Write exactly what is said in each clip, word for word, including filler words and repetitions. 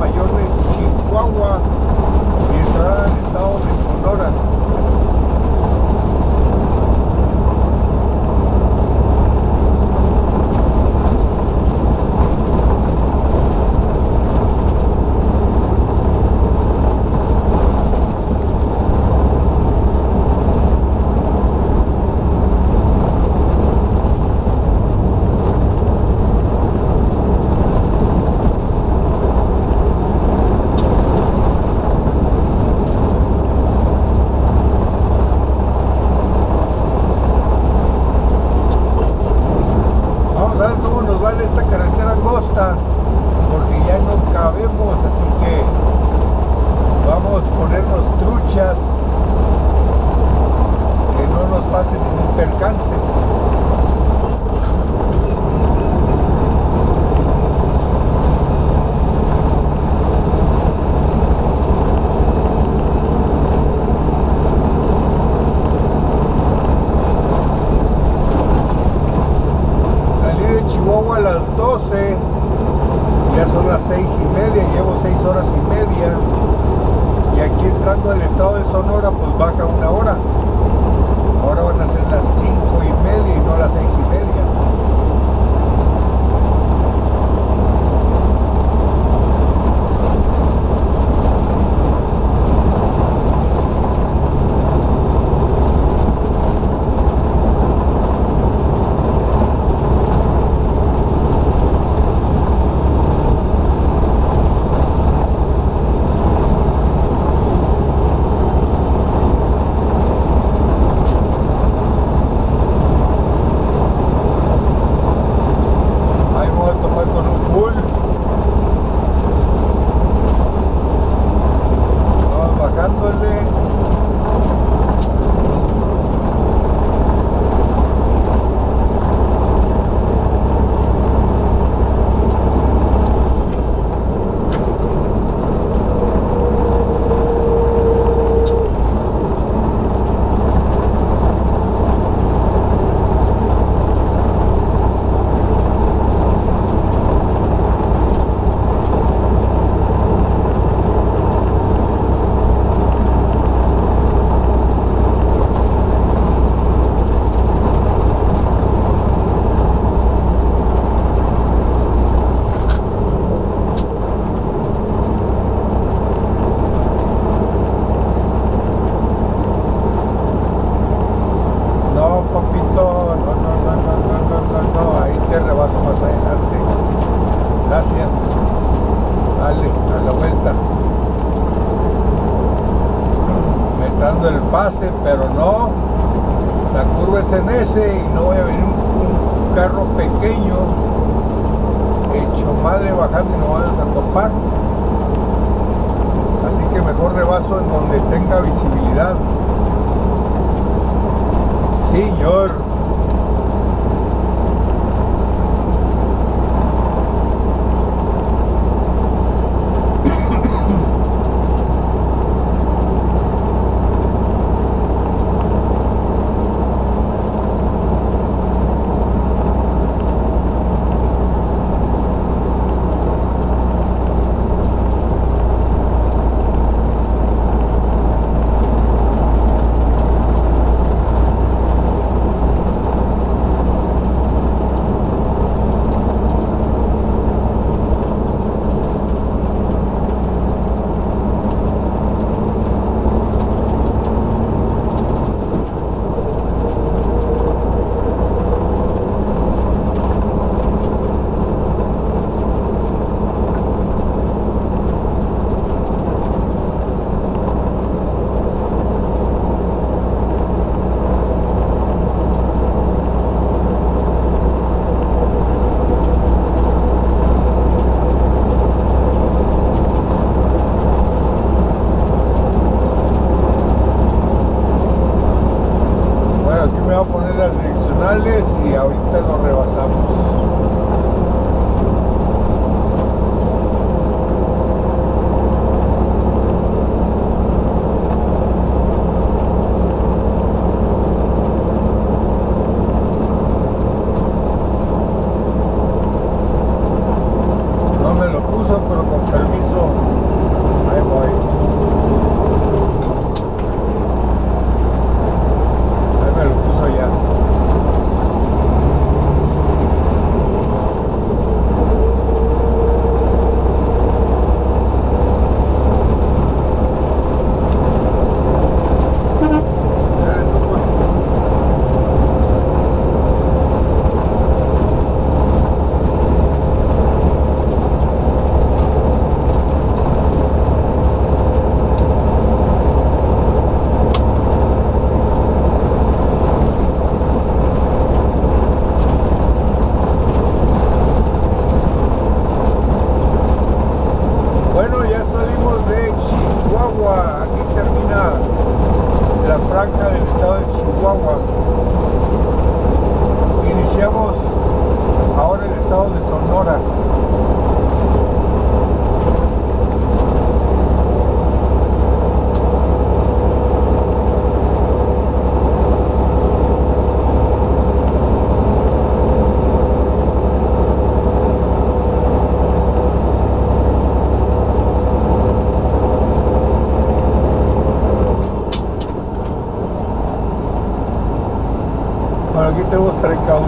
Mayor de Chihuahua y estará en el estado de Sonora.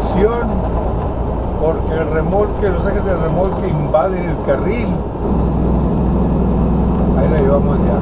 fricción, porque el remolque, los ejes del remolque invaden el carril. Ahí la llevamos ya.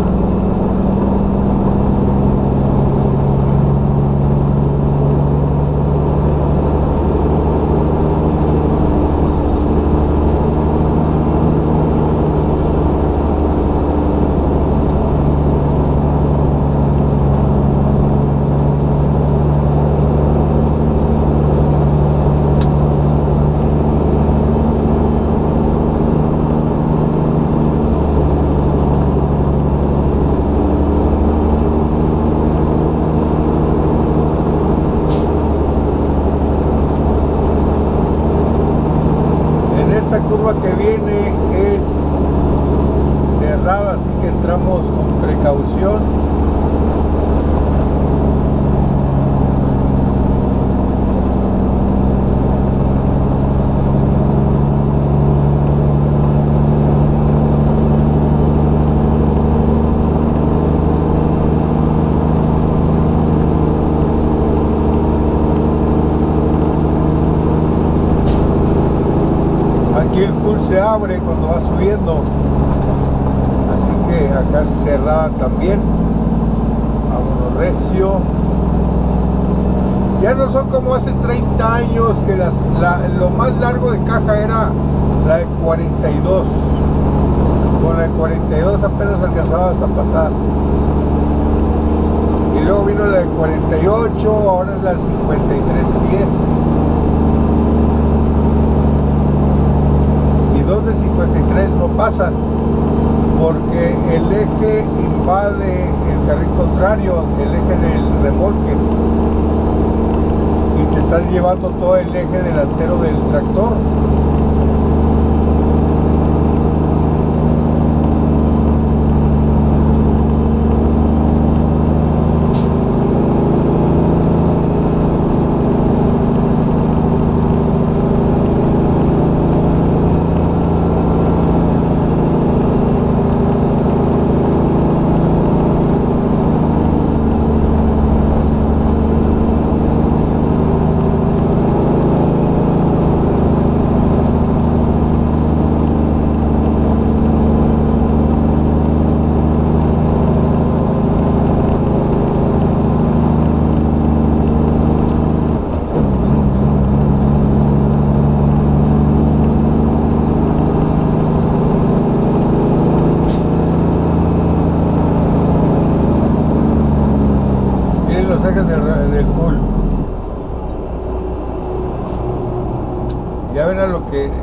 Abre cuando va subiendo, así que acá cerrada también. Vámonos recio. Ya no son como hace treinta años que las, la, lo más largo de caja era la de cuarenta y dos. Con la de cuarenta y dos apenas alcanzabas a pasar, y luego vino la de cuarenta y ocho, ahora es la de cincuenta y tres pies. De cincuenta y tres no pasan porque el eje invade el carril contrario, el eje del remolque, y te estás llevando todo el eje delantero del tractor.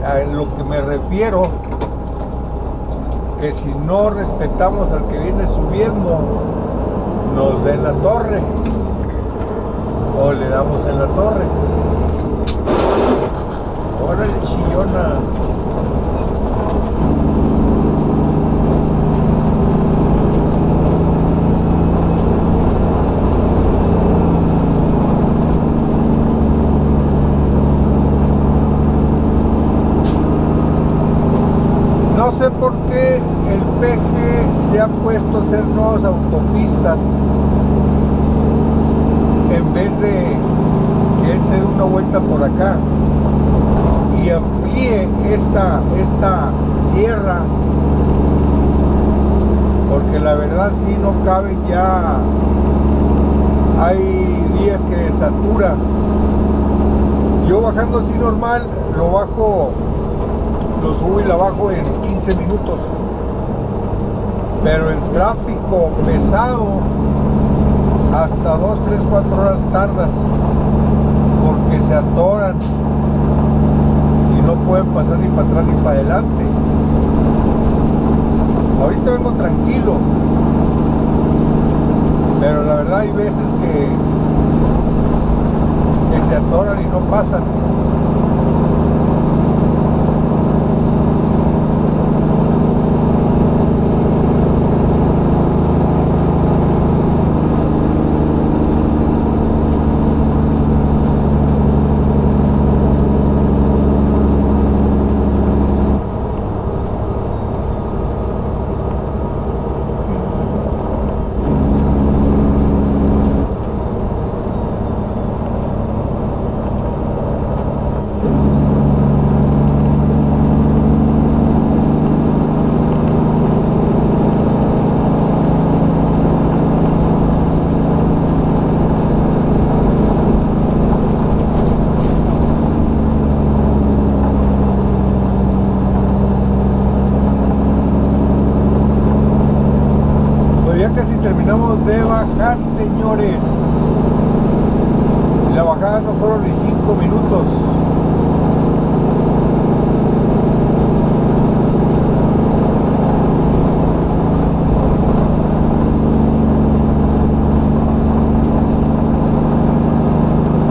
A lo que me refiero, que si no respetamos al que viene subiendo, nos den la torre o le damos en la torre. Órale, chillona. Puesto a hacer nuevas autopistas en vez de que él se dé una vuelta por acá y amplíe esta, esta sierra, porque la verdad si sí no cabe ya. Hay días que satura. Yo bajando así normal lo bajo, lo subo y la bajo en quince minutos, pero el tráfico pesado hasta dos, tres, cuatro horas tardas porque se atoran y no pueden pasar ni para atrás ni para adelante. Ahorita vengo tranquilo, pero la verdad hay veces que, que se atoran y no pasan. ya casi terminamos de bajar, señores. La bajada no fueron ni cinco minutos.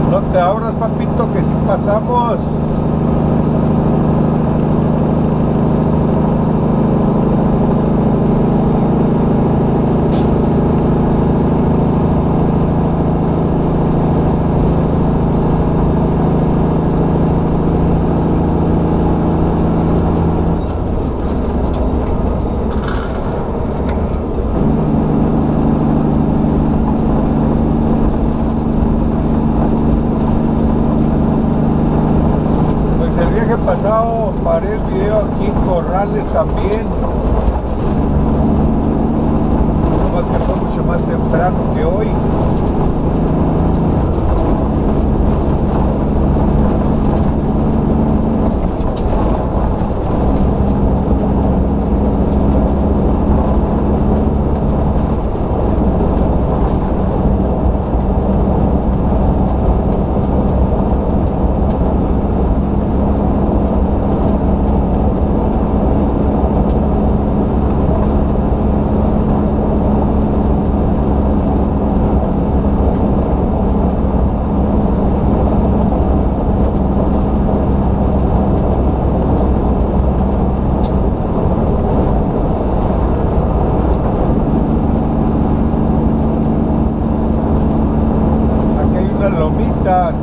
No te abras, papito, que si pasamos. Pasado paré el video aquí en Corrales también, nomás que fue mucho más temprano que hoy. Lomitas,